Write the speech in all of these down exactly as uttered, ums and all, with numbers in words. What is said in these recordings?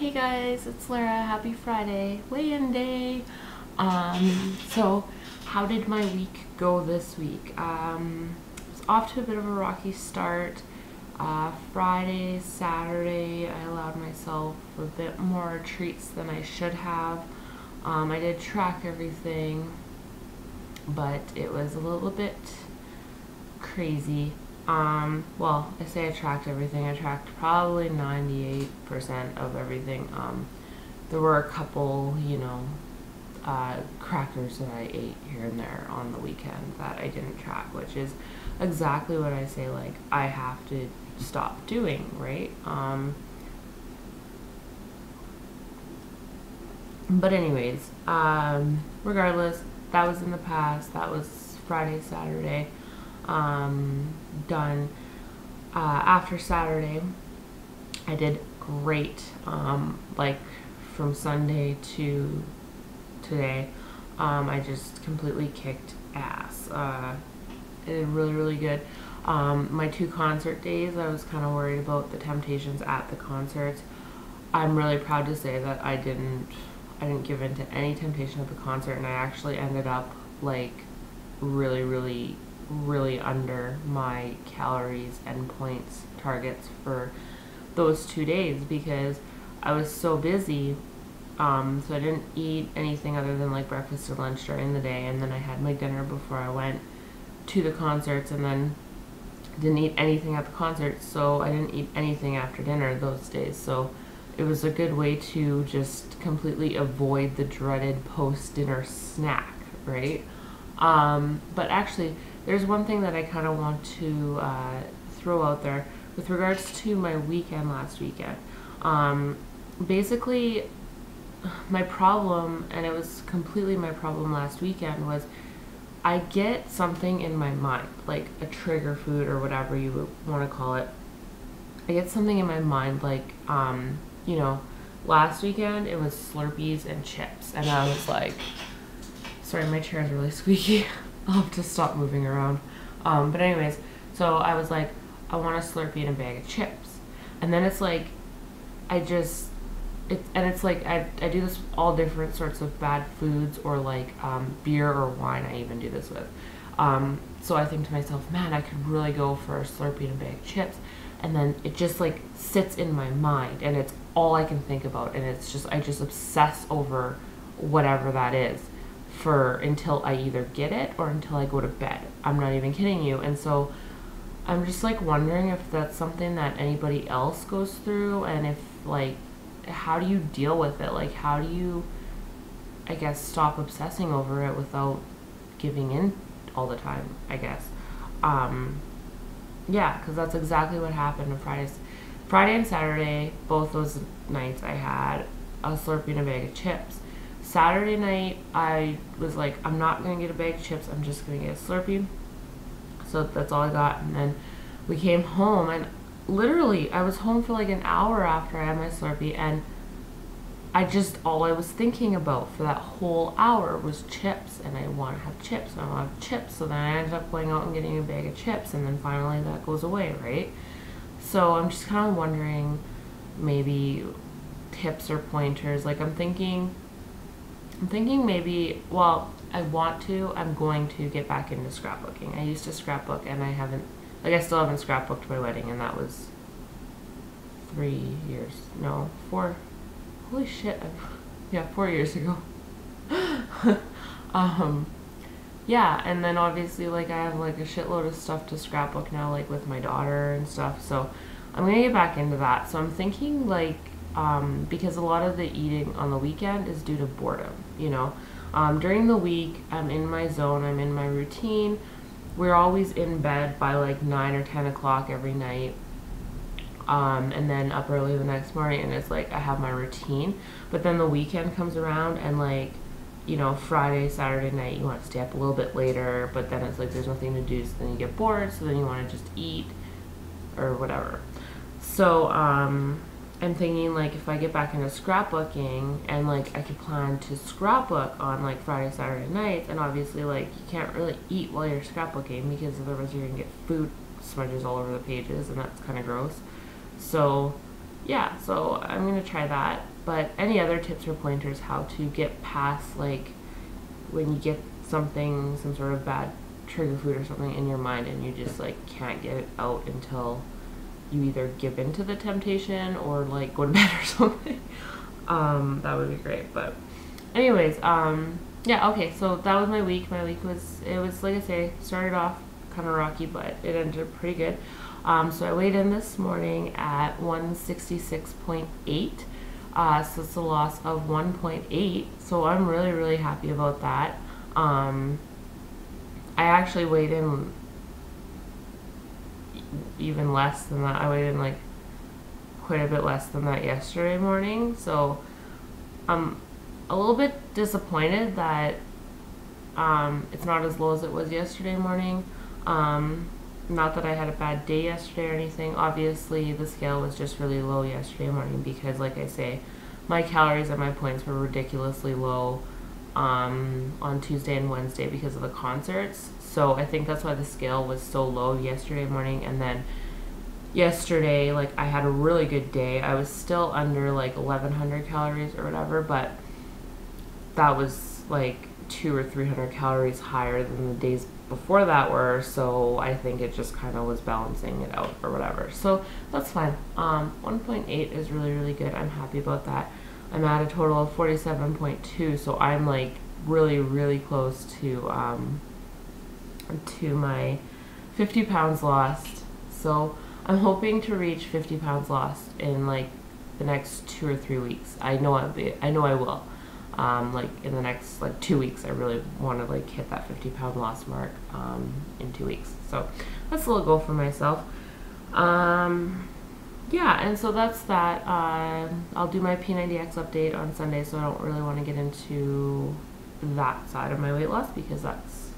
Hey guys, it's Lara. Happy Friday, weigh-in day. Um, so how did my week go this week? Um, it was off to a bit of a rocky start. Uh, Friday, Saturday, I allowed myself a bit more treats than I should have. Um, I did track everything, but it was a little bit crazy. Um, well, I say I tracked everything. I tracked probably ninety-eight percent of everything. Um, there were a couple, you know, uh, crackers that I ate here and there on the weekend that I didn't track, which is exactly what I say, like, I have to stop doing, right? Um, but anyways, um, regardless, that was in the past. That was Friday, Saturday. Um, done. Uh, after Saturday, I did great. Um, like from Sunday to today, um, I just completely kicked ass. Uh, it did really, really good. Um, my two concert days, I was kind of worried about the temptations at the concerts. I'm really proud to say that I didn't, I didn't give in to any temptation at the concert, and I actually ended up like really, really really under my calories and points targets for those two days because I was so busy. Um, so I didn't eat anything other than like breakfast or lunch during the day, and then I had my dinner before I went to the concerts, and then didn't eat anything at the concerts, so I didn't eat anything after dinner those days. So it was a good way to just completely avoid the dreaded post-dinner snack, right? Um, but actually, there's one thing that I kind of want to uh, throw out there with regards to my weekend last weekend. Um, basically, my problem, and it was completely my problem last weekend, was I get something in my mind, like a trigger food or whatever you would want to call it. I get something in my mind, like, um, you know, last weekend it was Slurpees and chips, and I was like, sorry, my chair is really squeaky. I'll have to stop moving around. Um, but anyways, so I was like, I want a Slurpee and a bag of chips. And then it's like, I just, it, and it's like, I, I do this with all different sorts of bad foods or like um, beer or wine I even do this with. Um, so I think to myself, man, I could really go for a Slurpee and a bag of chips. And then it just like sits in my mind and it's all I can think about. And it's just, I just obsess over whatever that is for until I either get it or until I go to bed. I'm not even kidding you. And so I'm just like wondering if that's something that anybody else goes through, and if like, how do you deal with it? Like, how do you, I guess, stop obsessing over it without giving in all the time, I guess. Um, yeah, because that's exactly what happened on Friday. Friday and Saturday, both those nights I had a Slurpee and a bag of chips. Saturday night, I was like, I'm not going to get a bag of chips. I'm just going to get a Slurpee. So that's all I got. And then we came home, and literally I was home for like an hour after I had my Slurpee, and I just, all I was thinking about for that whole hour was chips, and I want to have chips, and I want to have chips. So then I ended up going out and getting a bag of chips, and then finally that goes away, right? So I'm just kind of wondering maybe tips or pointers. Like I'm thinking... I'm thinking maybe, well, I want to, I'm going to get back into scrapbooking. I used to scrapbook, and I haven't, like I still haven't scrapbooked my wedding, and that was three years, no, four, holy shit, I've, yeah, four years ago. um, yeah, and then obviously, like, I have, like, a shitload of stuff to scrapbook now, like, with my daughter and stuff, so I'm gonna get back into that. So I'm thinking, like, Um, because a lot of the eating on the weekend is due to boredom, you know. Um, during the week, I'm in my zone, I'm in my routine. We're always in bed by like nine or ten o'clock every night, um, and then up early the next morning, and it's like I have my routine. But then the weekend comes around, and like, you know, Friday, Saturday night, you want to stay up a little bit later, but then it's like there's nothing to do, so then you get bored, so then you want to just eat or whatever. So, um... I'm thinking, like, if I get back into scrapbooking, and, like, I could plan to scrapbook on, like, Friday, Saturday nights, and obviously, like, you can't really eat while you're scrapbooking because otherwise you're going to get food smudges all over the pages, and that's kind of gross. So, yeah, so I'm gonna try that. But any other tips or pointers how to get past, like, when you get something, some sort of bad trigger food or something in your mind and you just like can't get it out until you either give in to the temptation or like go to bed or something, um, that would be great. But anyways, um, yeah, okay, so that was my week. My week was, it was, like I say, started off kind of rocky, but it ended pretty good. Um, so I weighed in this morning at one sixty-six point eight, uh, so it's a loss of one point eight, so I'm really, really happy about that. Um, I actually weighed in even less than that. I weighed in like quite a bit less than that yesterday morning, so I'm a little bit disappointed that um, it's not as low as it was yesterday morning. Um, not that I had a bad day yesterday or anything. Obviously the scale was just really low yesterday morning because, like I say, my calories and my points were ridiculously low um, on Tuesday and Wednesday because of the concerts. So I think that's why the scale was so low yesterday morning. And then yesterday, like, I had a really good day. I was still under like eleven hundred calories or whatever, but that was like two or three hundred calories higher than the days before that were, so I think it just kind of was balancing it out or whatever, so that's fine. um one point eight is really, really good. I'm happy about that. I'm at a total of forty-seven point two, so I'm like really, really close to um to my fifty pounds lost. So I'm hoping to reach fifty pounds lost in like the next two or three weeks. I know I'll be, I know I will. Um, like in the next like two weeks, I really want to like hit that fifty pound loss mark um, in two weeks. So that's a little goal for myself. Um, yeah, and so that's that. Uh, I'll do my P ninety X update on Sunday, so I don't really want to get into that side of my weight loss because that's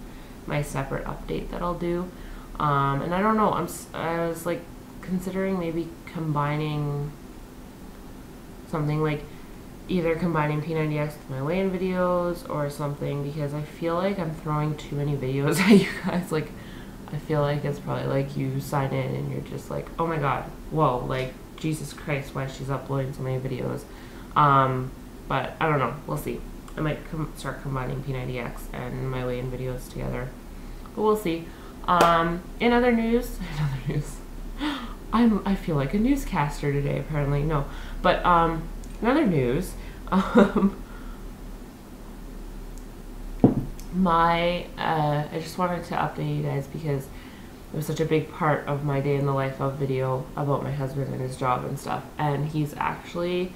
my separate update that I'll do. Um, and I don't know. I'm I was like considering maybe combining something like, either combining P ninety X with my weigh-in videos or something, because I feel like I'm throwing too many videos at you guys. Like, I feel like it's probably like you sign in and you're just like, oh my god, whoa, like, Jesus Christ, why she's uploading so many videos. Um, but I don't know, we'll see. I might com start combining P ninety X and my weigh-in videos together, but we'll see. Um, in other news, in other news, I'm, I feel like a newscaster today, apparently, no, but, um, in other news, um, my, uh, I just wanted to update you guys because it was such a big part of my day in the life of video about my husband and his job and stuff. And he's actually,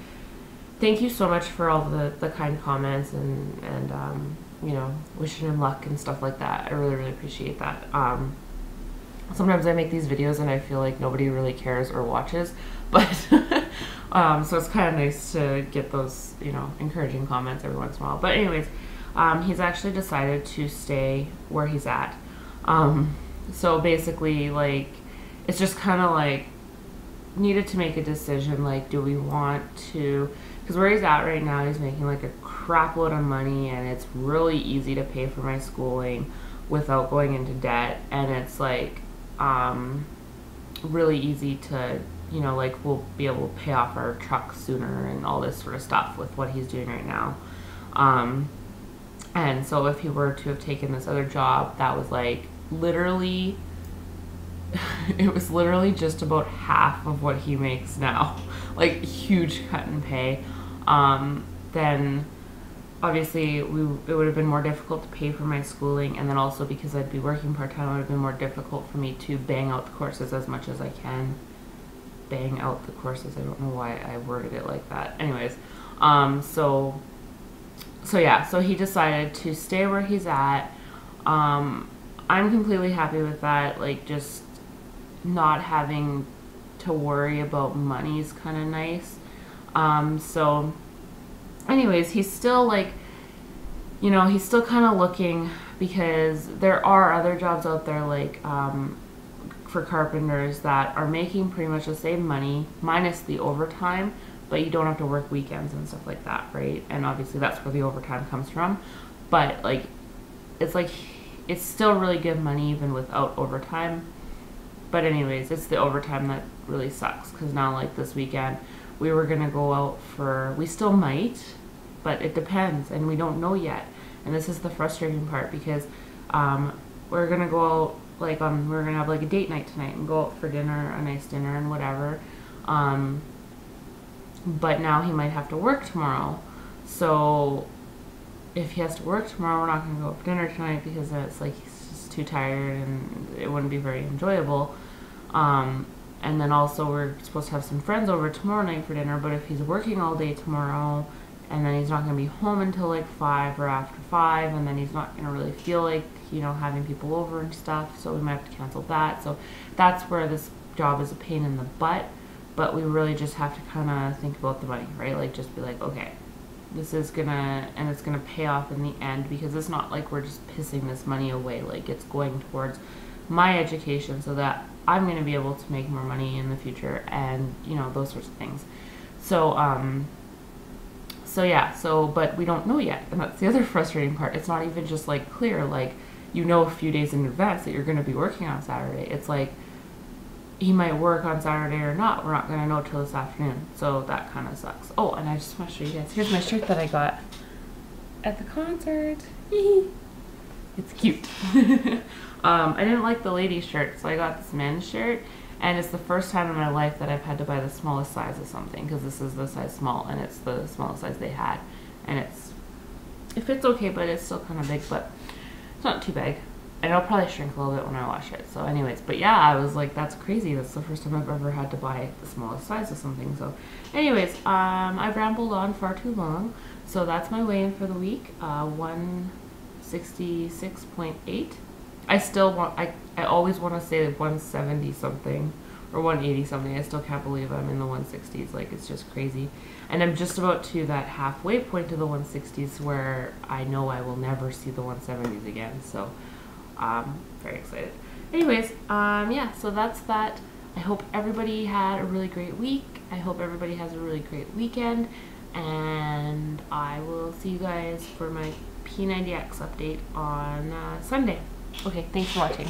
thank you so much for all the, the kind comments and, and um, you know, wishing him luck and stuff like that. I really, really appreciate that. Um, sometimes I make these videos and I feel like nobody really cares or watches, but... Um, so it's kind of nice to get those, you know, encouraging comments every once in a while. But anyways, um, he's actually decided to stay where he's at. Um, so basically, like, it's just kind of like needed to make a decision. Like, do we want to, because where he's at right now, he's making like a crap load of money and it's really easy to pay for my schooling without going into debt. And it's like, um, really easy to, you know, like, we'll be able to pay off our truck sooner and all this sort of stuff with what he's doing right now. Um, and so if he were to have taken this other job, that was like literally, it was literally just about half of what he makes now, like huge cut in pay. Um, then obviously we, it would have been more difficult to pay for my schooling, and then also because I'd be working part-time, it would have been more difficult for me to bang out the courses as much as I can. Bang out the courses. I don't know why I worded it like that. Anyways, um, so, so yeah, so he decided to stay where he's at. Um, I'm completely happy with that. Like, just not having to worry about money is kind of nice. Um, so anyways, he's still like, you know, he's still kind of looking because there are other jobs out there, like, um, for carpenters that are making pretty much the same money minus the overtime, but you don't have to work weekends and stuff like that, right? And obviously that's where the overtime comes from, but like, it's like, it's still really good money even without overtime. But anyways, it's the overtime that really sucks, because now like this weekend we were gonna go out for, we still might, but it depends and we don't know yet. And this is the frustrating part, because um, we're gonna go out like um we're gonna have like a date night tonight and go out for dinner, a nice dinner and whatever. Um, but now he might have to work tomorrow, so if he has to work tomorrow, we're not gonna go out for dinner tonight because it's like he's just too tired and it wouldn't be very enjoyable. Um, and then also we're supposed to have some friends over tomorrow night for dinner, but if he's working all day tomorrow and then he's not going to be home until like five or after five, and then he's not going to really feel like, you know, having people over and stuff, so we might have to cancel that. So that's where this job is a pain in the butt, but we really just have to kind of think about the money, right? Like just be like, okay, this is going to, and it's going to pay off in the end, because it's not like we're just pissing this money away. Like it's going towards my education so that I'm going to be able to make more money in the future and, you know, those sorts of things. So, um... So yeah, so, but we don't know yet, and that's the other frustrating part. It's not even just like clear, like, you know, a few days in advance that you're going to be working on Saturday. It's like, he might work on Saturday or not. We're not going to know till this afternoon, so that kind of sucks. Oh, and I just want to show you guys, here's my shirt that I got at the concert. It's cute. um, I didn't like the ladies' shirt, so I got this men's shirt. And it's the first time in my life that I've had to buy the smallest size of something, because this is the size small, and it's the smallest size they had. And it's, it fits okay, but it's still kind of big, but it's not too big. And it'll probably shrink a little bit when I wash it. So anyways, but yeah, I was like, that's crazy. That's the first time I've ever had to buy the smallest size of something. So anyways, um, I've rambled on far too long. So that's my weigh-in for the week, uh, one sixty-six point eight. I still want, I, I always want to say one seventy something or one eighty something. I still can't believe I'm in the one sixties. Like, it's just crazy. And I'm just about to that halfway point to the one sixties where I know I will never see the one seventies again. So, um, very excited. Anyways, um, yeah, so that's that. I hope everybody had a really great week. I hope everybody has a really great weekend. And I will see you guys for my P ninety X update on uh, Sunday. Okay, thanks for watching.